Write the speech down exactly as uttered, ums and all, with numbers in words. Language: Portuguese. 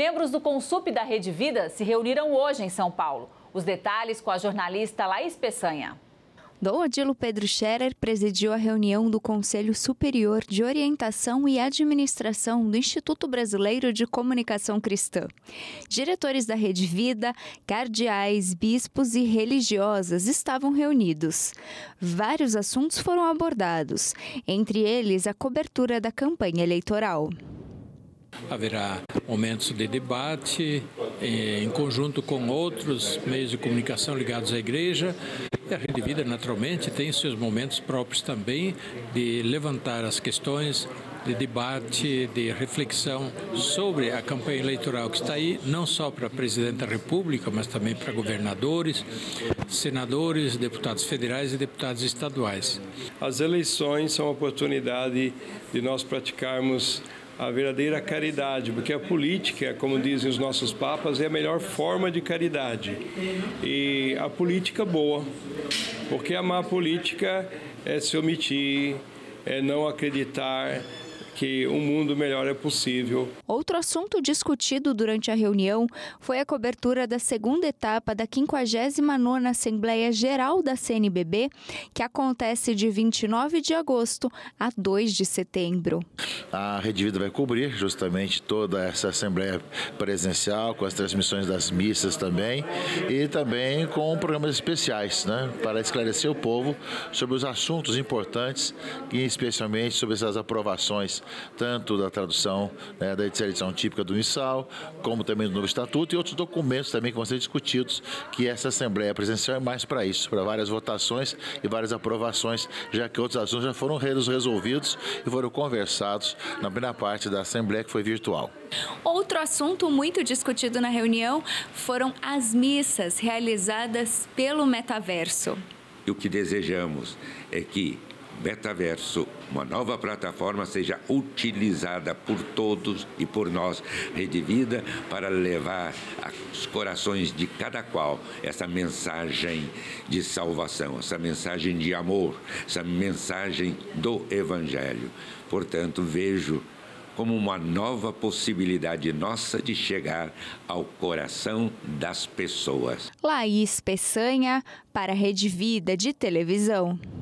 Membros do Consup da Rede Vida se reuniram hoje em São Paulo. Os detalhes com a jornalista Laís Peçanha. Dom Adilo Pedro Scherer presidiu a reunião do Conselho Superior de Orientação e Administração do Instituto Brasileiro de Comunicação Cristã. Diretores da Rede Vida, cardeais, bispos e religiosas estavam reunidos. Vários assuntos foram abordados, entre eles a cobertura da campanha eleitoral. Haverá momentos de debate em conjunto com outros meios de comunicação ligados à igreja. A Rede Vida, naturalmente, tem seus momentos próprios também de levantar as questões de debate, de reflexão sobre a campanha eleitoral que está aí, não só para a presidente da República, mas também para governadores, senadores, deputados federais e deputados estaduais. As eleições são uma oportunidade de nós praticarmos a verdadeira caridade, porque a política, como dizem os nossos papas, é a melhor forma de caridade. E a política boa, porque a má política é se omitir, é não acreditar que um mundo melhor é possível. Outro assunto discutido durante a reunião foi a cobertura da segunda etapa da quinquagésima nona Assembleia Geral da C N B B, que acontece de vinte e nove de agosto a dois de setembro. A Rede Vida vai cobrir justamente toda essa Assembleia presencial, com as transmissões das missas também, e também com programas especiais, né, para esclarecer o povo sobre os assuntos importantes e especialmente sobre essas aprovações, tanto da tradução, né, da edição típica do Missal, como também do novo estatuto e outros documentos também que vão ser discutidos, que essa Assembleia Presencial é mais para isso, para várias votações e várias aprovações, já que outros assuntos já foram resolvidos e foram conversados na primeira parte da Assembleia, que foi virtual. Outro assunto muito discutido na reunião foram as missas realizadas pelo metaverso. E o que desejamos é que metaverso, uma nova plataforma, seja utilizada por todos e por nós, Rede Vida, para levar aos corações de cada qual essa mensagem de salvação, essa mensagem de amor, essa mensagem do Evangelho. Portanto, vejo como uma nova possibilidade nossa de chegar ao coração das pessoas. Laís Peçanha, para a Rede Vida de televisão.